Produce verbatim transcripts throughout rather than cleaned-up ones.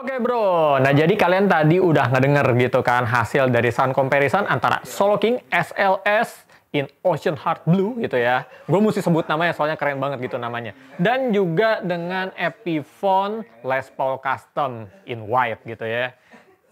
Oke bro, nah jadi kalian tadi udah ngedenger gitu kan hasil dari sound comparison antara Solo King S L S in Ocean Heart Blue gitu ya. Gue mesti sebut namanya soalnya keren banget gitu namanya. Dan juga dengan Epiphone Les Paul Custom in White gitu ya.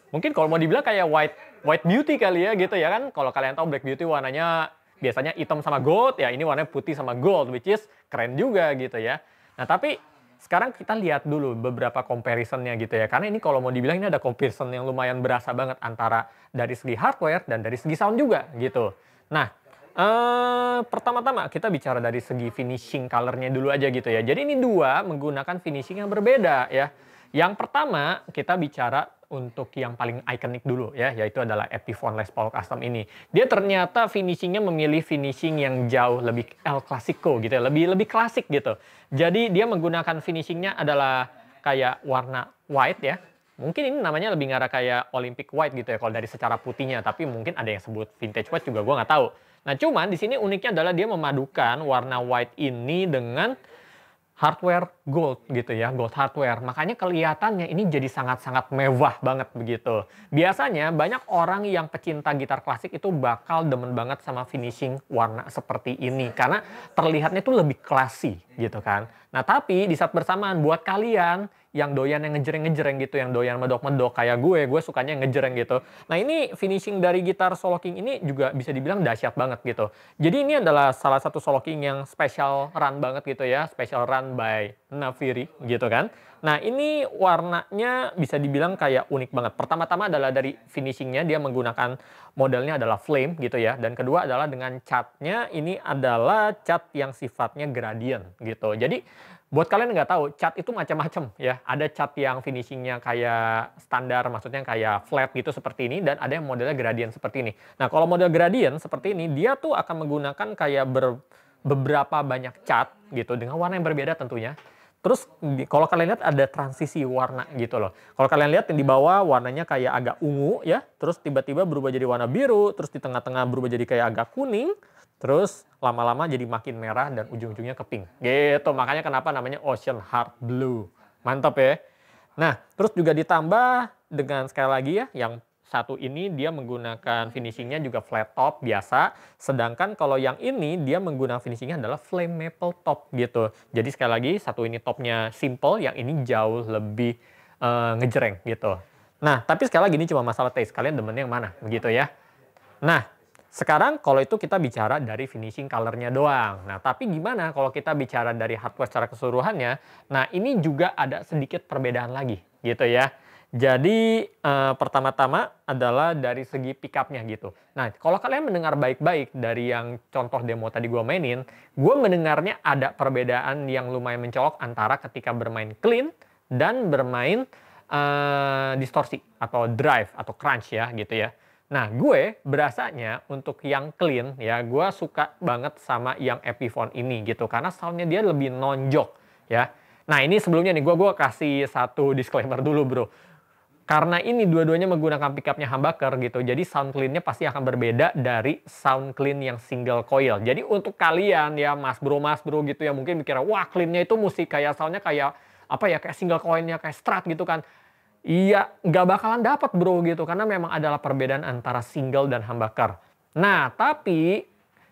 Mungkin kalau mau dibilang kayak white white beauty kali ya gitu ya kan. Kalau kalian tahu black beauty warnanya biasanya hitam sama gold ya, ini warnanya putih sama gold which is keren juga gitu ya. Nah tapi sekarang kita lihat dulu beberapa comparisonnya gitu ya. Karena ini kalau mau dibilang ini ada comparison yang lumayan berasa banget antara dari segi hardware dan dari segi sound juga gitu. Nah, eh, pertama-tama kita bicara dari segi finishing colornya dulu aja gitu ya. Jadi ini dua menggunakan finishing yang berbeda ya. Yang pertama kita bicara untuk yang paling ikonik dulu ya, yaitu adalah Epiphone Les Paul Custom ini. Dia ternyata finishingnya memilih finishing yang jauh lebih El Clasico gitu ya, lebih lebih klasik gitu. Jadi dia menggunakan finishingnya adalah kayak warna white ya. Mungkin ini namanya lebih ngarah kayak Olympic White gitu ya kalau dari secara putihnya, tapi mungkin ada yang sebut vintage white juga, gua nggak tahu. Nah, cuman di sini uniknya adalah dia memadukan warna white ini dengan hardware gold gitu ya, gold hardware. Makanya kelihatannya ini jadi sangat-sangat mewah banget begitu. Biasanya banyak orang yang pecinta gitar klasik itu bakal demen banget sama finishing warna seperti ini. Karena terlihatnya tuh lebih classy gitu kan. Nah tapi di saat bersamaan buat kalian yang doyan yang ngejreng-ngejreng gitu, yang doyan medok-medok kayak gue, gue sukanya ngejreng gitu. Nah ini finishing dari gitar Solo King ini juga bisa dibilang dahsyat banget gitu. Jadi ini adalah salah satu Solo King yang special run banget gitu ya, special run by Nafiri gitu kan. Nah ini warnanya bisa dibilang kayak unik banget. Pertama-tama adalah dari finishingnya dia menggunakan modelnya adalah flame gitu ya. Dan kedua adalah dengan catnya, ini adalah cat yang sifatnya gradient gitu. Jadi buat kalian nggak tahu, cat itu macam-macam ya. Ada cat yang finishingnya kayak standar, maksudnya kayak flat gitu seperti ini. Dan ada yang modelnya gradient seperti ini. Nah kalau model gradient seperti ini dia tuh akan menggunakan kayak ber beberapa banyak cat gitu dengan warna yang berbeda tentunya. Terus kalau kalian lihat ada transisi warna gitu loh. Kalau kalian lihat yang di bawah warnanya kayak agak ungu ya, terus tiba-tiba berubah jadi warna biru, terus di tengah-tengah berubah jadi kayak agak kuning, terus lama-lama jadi makin merah dan ujung-ujungnya ke pink. Gitu, makanya kenapa namanya Ocean Heart Blue. Mantap ya. Nah, terus juga ditambah dengan sekali lagi ya, yang satu ini dia menggunakan finishingnya juga flat top biasa. Sedangkan kalau yang ini dia menggunakan finishingnya adalah flame maple top gitu. Jadi sekali lagi satu ini topnya simple, yang ini jauh lebih uh, ngejreng gitu. Nah, tapi sekali lagi ini cuma masalah taste. Kalian demen yang mana, begitu ya. Nah, sekarang kalau itu kita bicara dari finishing colornya doang. Nah, tapi gimana kalau kita bicara dari hardware secara keseluruhannya? Nah, ini juga ada sedikit perbedaan lagi, gitu ya. Jadi, eh, pertama-tama adalah dari segi pickupnya gitu. Nah, kalau kalian mendengar baik-baik dari yang contoh demo tadi gue mainin, gue mendengarnya ada perbedaan yang lumayan mencolok antara ketika bermain clean dan bermain Uh, distorsi atau drive atau crunch ya gitu ya. Nah, gue berasanya untuk yang clean ya, gue suka banget sama yang Epiphone ini gitu karena soundnya dia lebih nonjok ya. Nah, ini sebelumnya nih gue gue kasih satu disclaimer dulu bro, karena ini dua-duanya menggunakan pickupnya humbucker gitu, jadi sound cleannya pasti akan berbeda dari sound clean yang single coil. Jadi untuk kalian ya mas bro mas bro gitu ya mungkin mikirnya wah cleannya itu musik kayak soundnya kayak apa ya kayak single coilnya kayak strat gitu kan. Iya nggak bakalan dapat bro gitu karena memang adalah perbedaan antara single dan humbucker. Nah tapi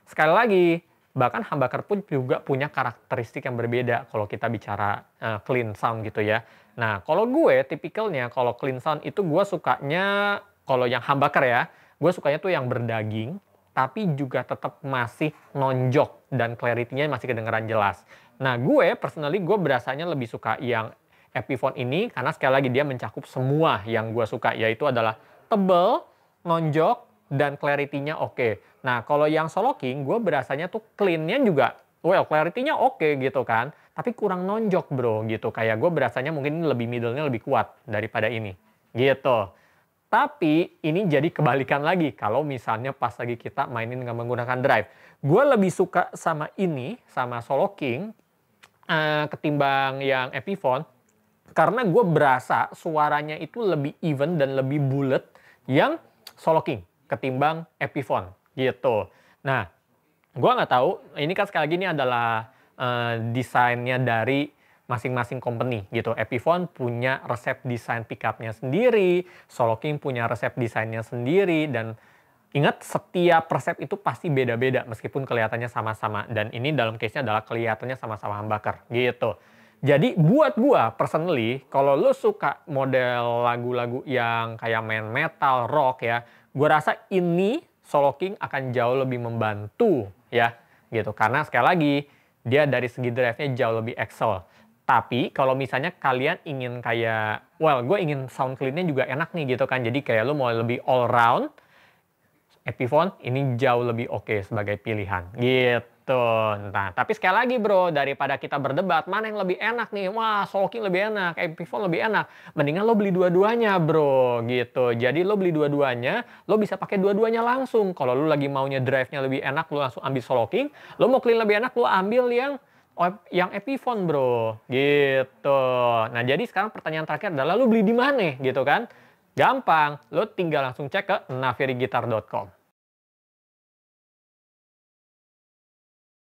sekali lagi bahkan humbucker pun juga punya karakteristik yang berbeda kalau kita bicara uh, clean sound gitu ya. Nah kalau gue tipikalnya kalau clean sound itu gue sukanya kalau yang humbucker ya gue sukanya tuh yang berdaging tapi juga tetap masih nonjok dan clarity-nya masih kedengeran jelas. Nah gue personally gue berasanya lebih suka yang Epiphone ini karena sekali lagi dia mencakup semua yang gue suka yaitu adalah tebel, nonjok, dan clarity-nya oke. Okay. Nah kalau yang solo king gue berasanya tuh clean-nya juga well clarity-nya oke okay, gitu kan. Tapi kurang nonjok bro gitu kayak gue berasanya mungkin lebih middle-nya lebih kuat daripada ini gitu. Tapi ini jadi kebalikan lagi kalau misalnya pas lagi kita mainin dengan menggunakan drive. Gue lebih suka sama ini sama solo king Uh, ketimbang yang Epiphone karena gue berasa suaranya itu lebih even dan lebih bulat yang solo king ketimbang Epiphone gitu. Nah, gue nggak tahu. Ini kan sekali lagi ini adalah uh, desainnya dari masing-masing company gitu. Epiphone punya resep desain pickupnya sendiri, solo king punya resep desainnya sendiri dan ingat setiap resep itu pasti beda-beda meskipun kelihatannya sama-sama. Dan ini dalam case-nya adalah kelihatannya sama-sama humbucker gitu. Jadi buat gua personally kalau lo suka model lagu-lagu yang kayak main metal, rock ya. Gua rasa ini solo king akan jauh lebih membantu ya gitu. Karena sekali lagi dia dari segi drive-nya jauh lebih excel. Tapi kalau misalnya kalian ingin kayak well gue ingin sound clean-nya juga enak nih gitu kan. Jadi kayak lo mau lebih all round. Epiphone ini jauh lebih oke okay sebagai pilihan gitu. Nah, tapi sekali lagi bro, daripada kita berdebat mana yang lebih enak nih, wah solo king lebih enak, Epiphone lebih enak, mendingan lo beli dua-duanya bro gitu. Jadi lo beli dua-duanya, lo bisa pakai dua-duanya langsung. Kalau lo lagi maunya drive-nya lebih enak, lo langsung ambil solo king. Lo mau clean lebih enak, lo ambil yang yang Epiphone bro gitu. Nah, jadi sekarang pertanyaan terakhir adalah lo beli di mana gitu kan? Gampang, lo tinggal langsung cek ke nafiriguitar titik com.